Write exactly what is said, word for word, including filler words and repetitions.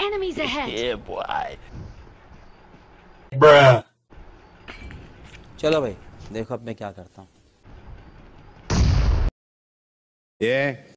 Enemies ahead. Yeah, boy. Bruh. चलो भाई देखो अब मैं क्या करता हूँ। ये yeah.